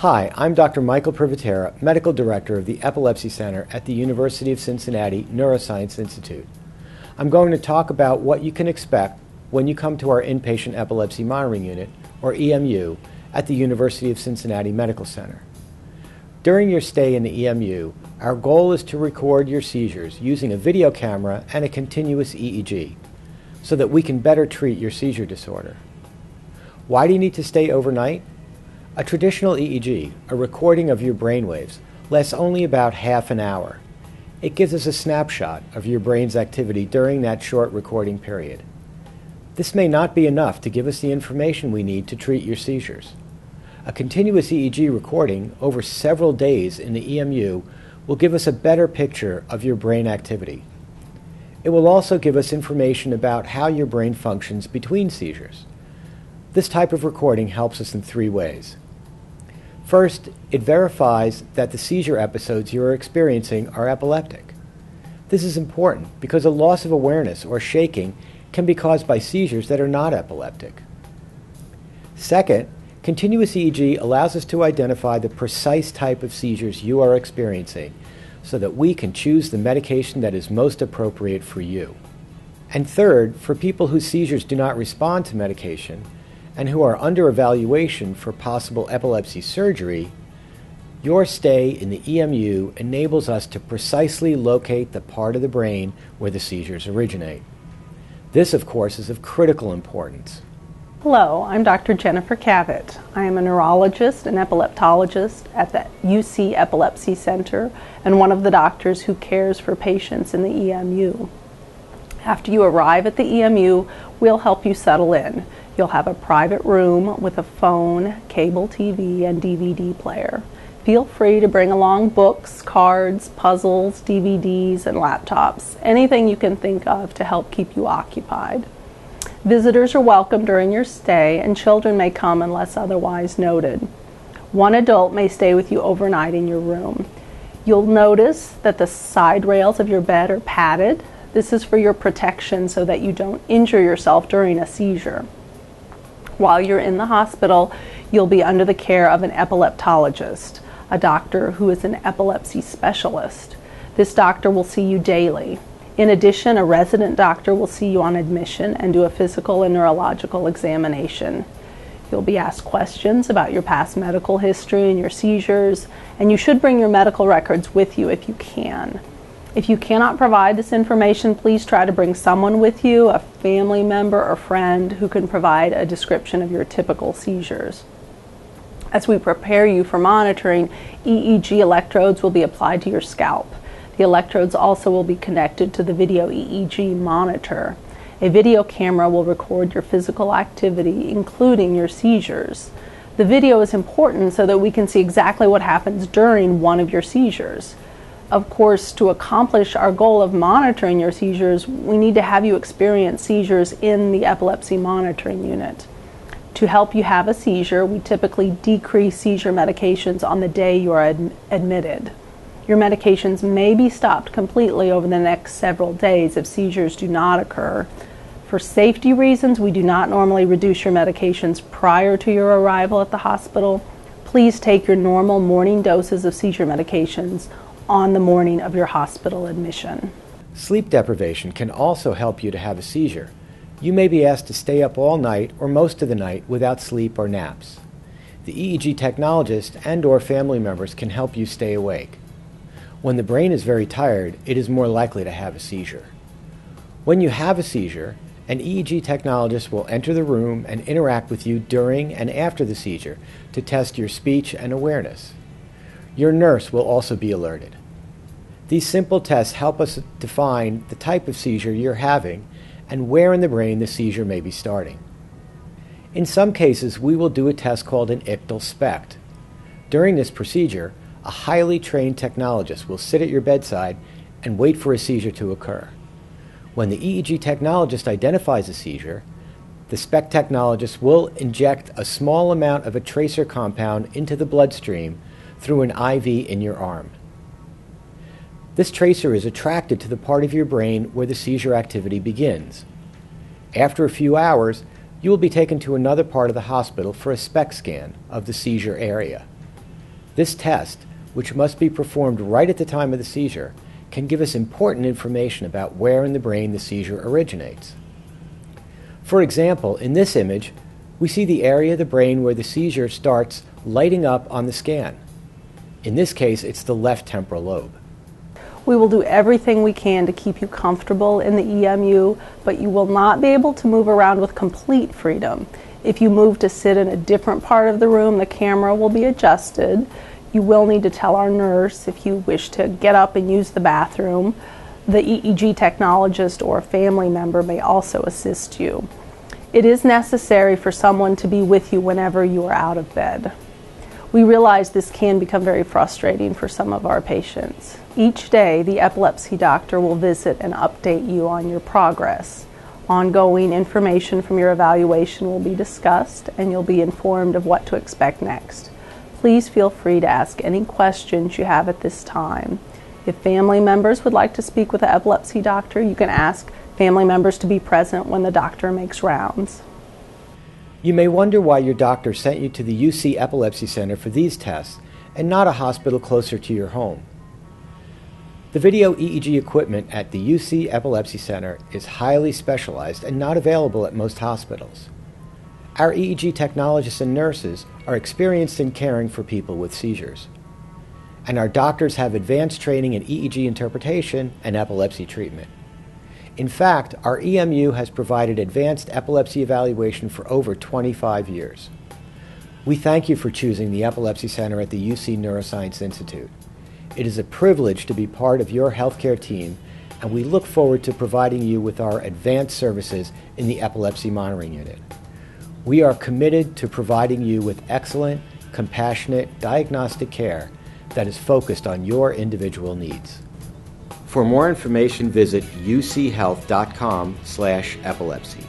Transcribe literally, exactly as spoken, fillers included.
Hi, I'm Doctor Michael Privitera, Medical Director of the Epilepsy Center at the University of Cincinnati Neuroscience Institute. I'm going to talk about what you can expect when you come to our Inpatient Epilepsy Monitoring Unit, or E M U, at the University of Cincinnati Medical Center. During your stay in the E M U, our goal is to record your seizures using a video camera and a continuous E E G so that we can better treat your seizure disorder. Why do you need to stay overnight? A traditional E E G, a recording of your brainwaves, lasts only about half an hour. It gives us a snapshot of your brain's activity during that short recording period. This may not be enough to give us the information we need to treat your seizures. A continuous E E G recording over several days in the E M U will give us a better picture of your brain activity. It will also give us information about how your brain functions between seizures. This type of recording helps us in three ways. First, it verifies that the seizure episodes you are experiencing are epileptic. This is important because a loss of awareness or shaking can be caused by seizures that are not epileptic. Second, continuous E E G allows us to identify the precise type of seizures you are experiencing so that we can choose the medication that is most appropriate for you. And third, for people whose seizures do not respond to medication and who are under evaluation for possible epilepsy surgery, your stay in the E M U enables us to precisely locate the part of the brain where the seizures originate. This, of course, is of critical importance. Hello, I'm Doctor Jennifer Cavett. I am a neurologist and epileptologist at the U C Epilepsy Center and one of the doctors who cares for patients in the E M U. After you arrive at the E M U, we'll help you settle in. You'll have a private room with a phone, cable T V, and D V D player. Feel free to bring along books, cards, puzzles, D V Ds, and laptops, anything you can think of to help keep you occupied. Visitors are welcome during your stay, and children may come unless otherwise noted. One adult may stay with you overnight in your room. You'll notice that the side rails of your bed are padded. This is for your protection so that you don't injure yourself during a seizure. While you're in the hospital, you'll be under the care of an epileptologist, a doctor who is an epilepsy specialist. This doctor will see you daily. In addition, a resident doctor will see you on admission and do a physical and neurological examination. You'll be asked questions about your past medical history and your seizures, and you should bring your medical records with you if you can. If you cannot provide this information, please try to bring someone with you, a family member or friend, who can provide a description of your typical seizures. As we prepare you for monitoring, E E G electrodes will be applied to your scalp. The electrodes also will be connected to the video E E G monitor. A video camera will record your physical activity, including your seizures. The video is important so that we can see exactly what happens during one of your seizures. Of course, to accomplish our goal of monitoring your seizures, we need to have you experience seizures in the epilepsy monitoring unit. To help you have a seizure, we typically decrease seizure medications on the day you are ad- admitted. Your medications may be stopped completely over the next several days if seizures do not occur. For safety reasons, we do not normally reduce your medications prior to your arrival at the hospital. Please take your normal morning doses of seizure medications on the morning of your hospital admission. Sleep deprivation can also help you to have a seizure. You may be asked to stay up all night or most of the night without sleep or naps. The E E G technologist and/or family members can help you stay awake. When the brain is very tired, it is more likely to have a seizure. When you have a seizure, an E E G technologist will enter the room and interact with you during and after the seizure to test your speech and awareness. Your nurse will also be alerted. These simple tests help us define the type of seizure you're having and where in the brain the seizure may be starting. In some cases, we will do a test called an ictal SPECT. During this procedure, a highly trained technologist will sit at your bedside and wait for a seizure to occur. When the E E G technologist identifies a seizure, the SPECT technologist will inject a small amount of a tracer compound into the bloodstream through an I V in your arm. This tracer is attracted to the part of your brain where the seizure activity begins. After a few hours, you will be taken to another part of the hospital for a SPECT scan of the seizure area. This test, which must be performed right at the time of the seizure, can give us important information about where in the brain the seizure originates. For example, in this image, we see the area of the brain where the seizure starts lighting up on the scan. In this case, it's the left temporal lobe. We will do everything we can to keep you comfortable in the E M U, but you will not be able to move around with complete freedom. If you move to sit in a different part of the room, the camera will be adjusted. You will need to tell our nurse if you wish to get up and use the bathroom. The E E G technologist or a family member may also assist you. It is necessary for someone to be with you whenever you are out of bed. We realize this can become very frustrating for some of our patients. Each day, the epilepsy doctor will visit and update you on your progress. Ongoing information from your evaluation will be discussed, and you'll be informed of what to expect next. Please feel free to ask any questions you have at this time. If family members would like to speak with an epilepsy doctor, you can ask family members to be present when the doctor makes rounds. You may wonder why your doctor sent you to the U C Epilepsy Center for these tests and not a hospital closer to your home. The video E E G equipment at the U C Epilepsy Center is highly specialized and not available at most hospitals. Our E E G technologists and nurses are experienced in caring for people with seizures. And our doctors have advanced training in E E G interpretation and epilepsy treatment. In fact, our E M U has provided advanced epilepsy evaluation for over twenty-five years. We thank you for choosing the Epilepsy Center at the U C Neuroscience Institute. It is a privilege to be part of your healthcare team, and we look forward to providing you with our advanced services in the Epilepsy Monitoring Unit. We are committed to providing you with excellent, compassionate, diagnostic care that is focused on your individual needs. For more information, visit u c health dot com slash epilepsy.